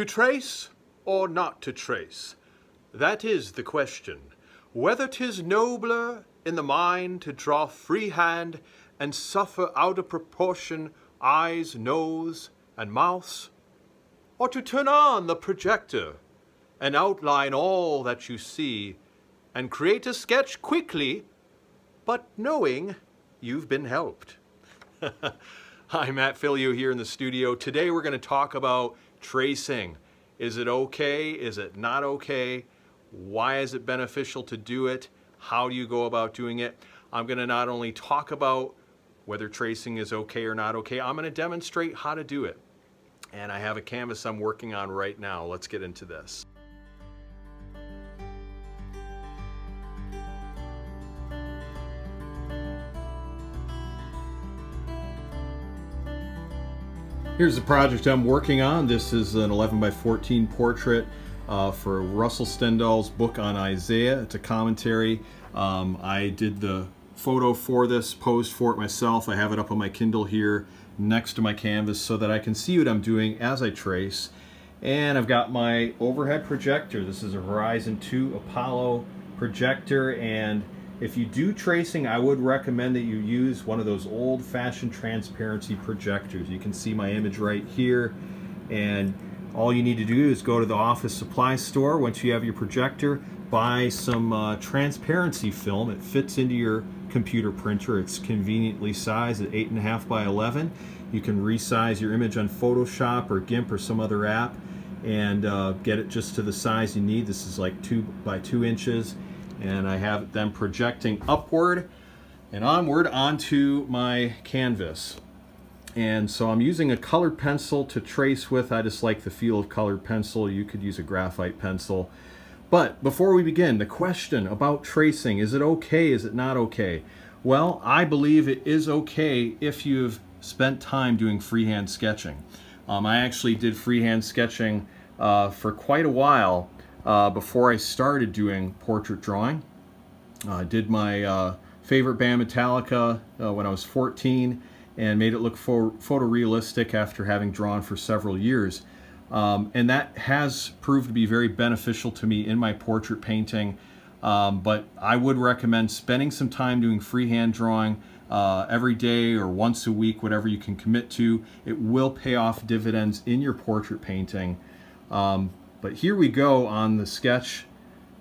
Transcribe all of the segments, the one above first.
To trace or not to trace? That is the question. Whether 'tis nobler in the mind to draw freehand and suffer out of proportion eyes, nose, and mouth, or to turn on the projector and outline all that you see and create a sketch quickly, but knowing you've been helped. Hi, Matt Filliou here in the studio. Today we're going to talk about tracing. Is it okay? Is it not okay? Why is it beneficial to do it? How do you go about doing it? I'm going to not only talk about whether tracing is okay or not okay, I'm going to demonstrate how to do it. And I have a canvas I'm working on right now. Let's get into this. Here's the project I'm working on. This is an 11 by 14 portrait for Russell Stendhal's book on Isaiah. It's a commentary. I did the photo for this, posed for it myself. I have it up on my Kindle here next to my canvas so that I can see what I'm doing as I trace. And I've got my overhead projector. This is a Horizon 2 Apollo projector, and if you do tracing, I would recommend that you use one of those old-fashioned transparency projectors. You can see my image right here, and all you need to do is go to the office supply store. Once you have your projector, buy some transparency film. It fits into your computer printer. It's conveniently sized at 8.5 by 11. You can resize your image on Photoshop or GIMP or some other app and get it just to the size you need. This is like 2 by 2 inches. And I have them projecting upward and onward onto my canvas. And so I'm using a colored pencil to trace with. I just like the feel of colored pencil. You could use a graphite pencil. But before we begin, the question about tracing, is it okay, is it not okay? Well, I believe it is okay if you've spent time doing freehand sketching. I actually did freehand sketching for quite a while before I started doing portrait drawing. I did my favorite band Metallica when I was 14 and made it look photorealistic after having drawn for several years. And that has proved to be very beneficial to me in my portrait painting. But I would recommend spending some time doing freehand drawing every day or once a week, whatever you can commit to. It will pay off dividends in your portrait painting. But here we go on the sketch.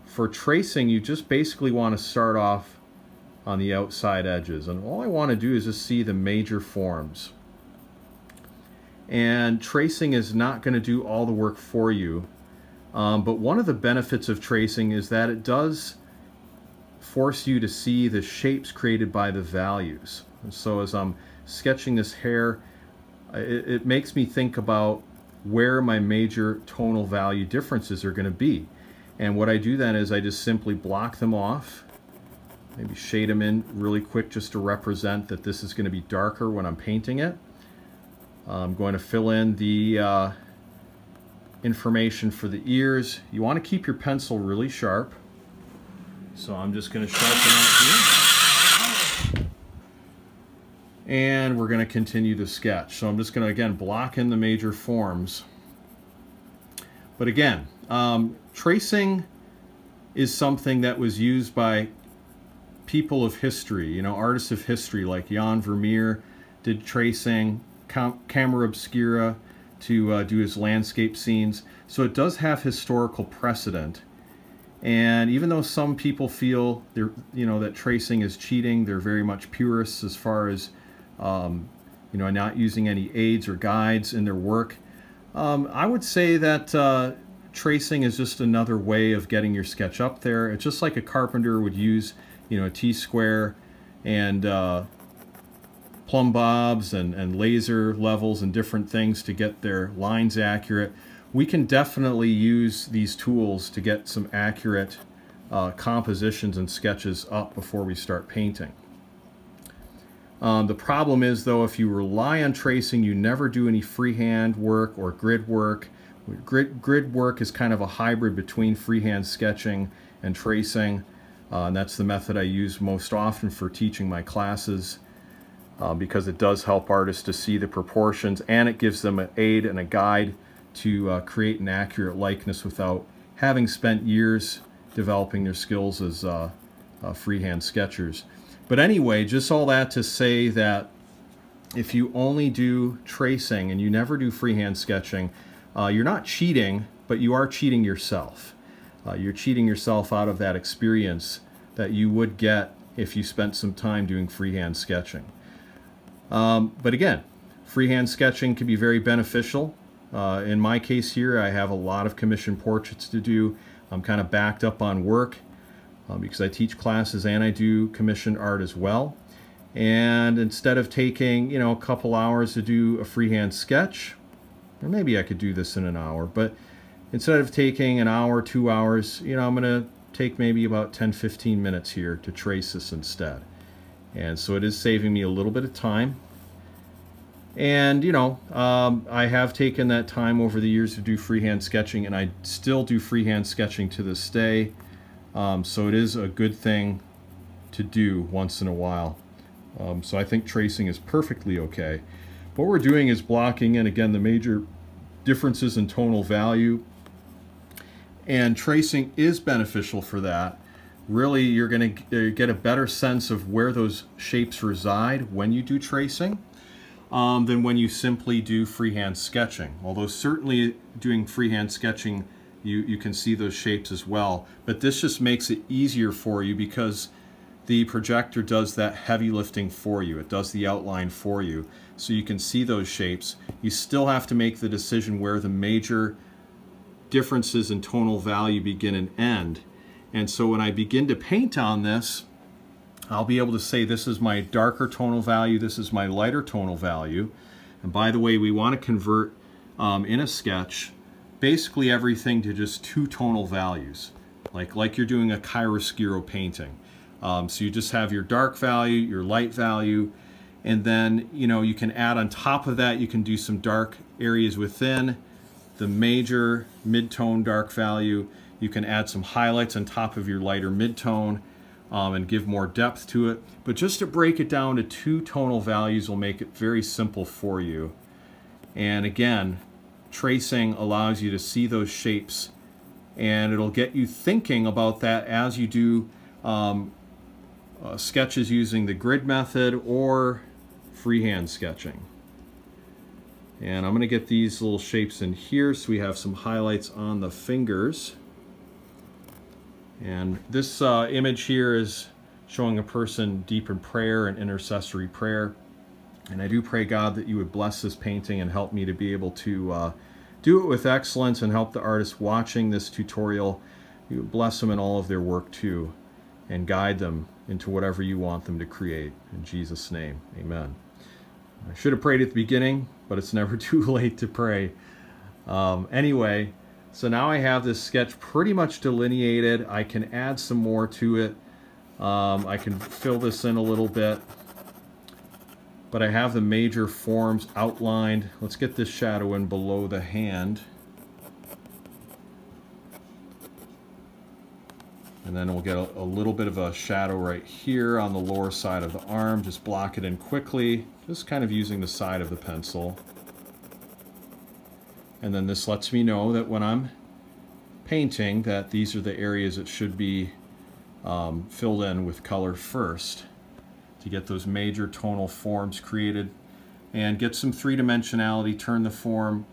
For tracing, you just basically want to start off on the outside edges. And all I want to do is just see the major forms. And tracing is not going to do all the work for you. But one of the benefits of tracing is that it does force you to see the shapes created by the values. And so as I'm sketching this hair, it makes me think about where my major tonal value differences are going to be. And what I do then is I just simply block them off, maybe shade them in really quick just to represent that this is going to be darker when I'm painting it. I'm going to fill in the information for the ears. You want to keep your pencil really sharp. So I'm just going to sharpen out here. And we're going to continue the sketch. So I'm just going to, again, block in the major forms. But again, tracing is something that was used by people of history, you know, artists of history, like Jan Vermeer did tracing, Camera obscura to do his landscape scenes. So it does have historical precedent. And even though some people feel that tracing is cheating, they're very much purists as far as not using any aids or guides in their work. I would say that tracing is just another way of getting your sketch up there. It's just like a carpenter would use, a T-square and plumb bobs and laser levels and different things to get their lines accurate. We can definitely use these tools to get some accurate compositions and sketches up before we start painting. The problem is, though, if you rely on tracing, you never do any freehand work or grid work. Grid work is kind of a hybrid between freehand sketching and tracing, and that's the method I use most often for teaching my classes, because it does help artists to see the proportions, and it gives them an aid and a guide to create an accurate likeness without having spent years developing their skills as freehand sketchers. But anyway, just all that to say that if you only do tracing and you never do freehand sketching, you're not cheating, but you are cheating yourself. You're cheating yourself out of that experience that you would get if you spent some time doing freehand sketching. But again, freehand sketching can be very beneficial. In my case here, I have a lot of commissioned portraits to do. I'm kind of backed up on work because I teach classes and I do commissioned art as well. And instead of taking, you know, a couple hours to do a freehand sketch, or maybe I could do this in an hour, but instead of taking an hour, 2 hours, you know, I'm going to take maybe about 10, 15 minutes here to trace this instead. And so it is saving me a little bit of time. And, you know, I have taken that time over the years to do freehand sketching, and I still do freehand sketching to this day. So it is a good thing to do once in a while. So I think tracing is perfectly okay. What we're doing is blocking in, again, the major differences in tonal value. And tracing is beneficial for that. Really, you're going to get a better sense of where those shapes reside when you do tracing than when you simply do freehand sketching. Although certainly doing freehand sketching, you can see those shapes as well. But this just makes it easier for you because the projector does that heavy lifting for you. It does the outline for you, so you can see those shapes. You still have to make the decision where the major differences in tonal value begin and end. And so when I begin to paint on this, I'll be able to say this is my darker tonal value, this is my lighter tonal value. And by the way, we want to convert in a sketch basically everything to just two tonal values, like you're doing a chiaroscuro painting. So you just have your dark value, your light value, and then, you know, you can add on top of that, you can do some dark areas within the major mid-tone dark value. You can add some highlights on top of your lighter mid-tone and give more depth to it. But just to break it down to two tonal values will make it very simple for you. And again, tracing allows you to see those shapes, and it'll get you thinking about that as you do sketches using the grid method or freehand sketching. And I'm going to get these little shapes in here so we have some highlights on the fingers. And this image here is showing a person deep in prayer and intercessory prayer. And I do pray, God, that you would bless this painting and help me to be able to do it with excellence, and help the artists watching this tutorial. You would bless them in all of their work too, and guide them into whatever you want them to create. In Jesus' name, amen. I should have prayed at the beginning, but it's never too late to pray. Anyway, so now I have this sketch pretty much delineated. I can add some more to it. I can fill this in a little bit, but I have the major forms outlined. Let's get this shadow in below the hand, and then we'll get a little bit of a shadow right here on the lower side of the arm. Just block it in quickly, just kind of using the side of the pencil. And then this lets me know that when I'm painting, that these are the areas that should be filled in with color first to get those major tonal forms created and get some three-dimensionality, turn the form,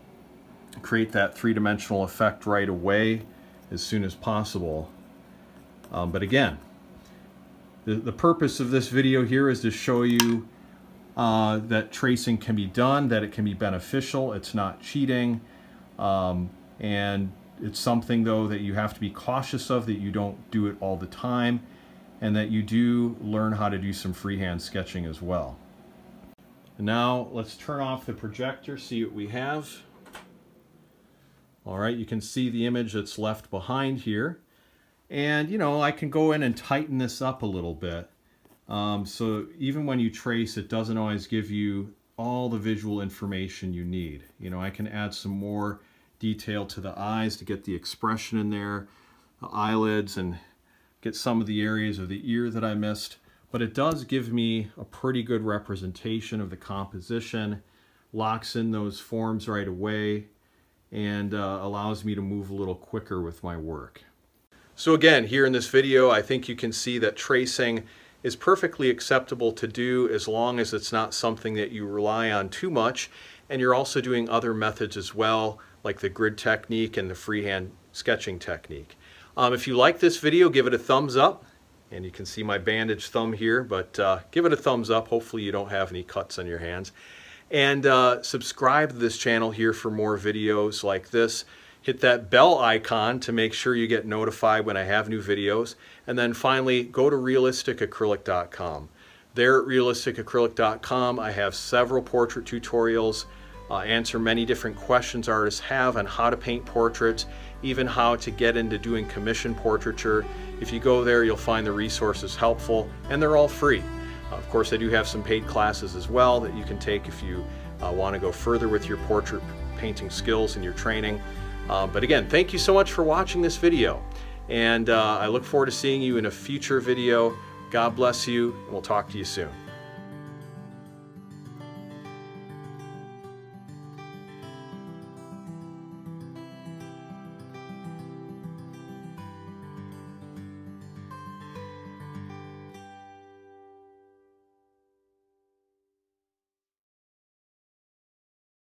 create that three-dimensional effect right away as soon as possible. But again, the purpose of this video here is to show you that tracing can be done, that it can be beneficial, it's not cheating, and it's something, though, that you have to be cautious of, that you don't do it all the time, and that you do learn how to do some freehand sketching as well. And now let's turn off the projector, see what we have. All right, you can see the image that's left behind here. And, you know, I can go in and tighten this up a little bit. So even when you trace, it doesn't always give you all the visual information you need. You know, I can add some more detail to the eyes to get the expression in there, the eyelids, and get some of the areas of the ear that I missed. But it does give me a pretty good representation of the composition, locks in those forms right away, and allows me to move a little quicker with my work. So again, here in this video, I think you can see that tracing is perfectly acceptable to do as long as it's not something that you rely on too much, and you're also doing other methods as well, like the grid technique and the freehand sketching technique. If you like this video, give it a thumbs up, and you can see my bandaged thumb here, but give it a thumbs up. Hopefully you don't have any cuts on your hands. And subscribe to this channel here for more videos like this. Hit that bell icon to make sure you get notified when I have new videos. And then finally, go to realisticacrylic.com. There at realisticacrylic.com, I have several portrait tutorials, answer many different questions artists have on how to paint portraits, even how to get into doing commission portraiture. If you go there, you'll find the resources helpful, and they're all free. Of course, I do have some paid classes as well that you can take if you want to go further with your portrait painting skills and your training. But again, thank you so much for watching this video, and I look forward to seeing you in a future video. God bless you, and we'll talk to you soon.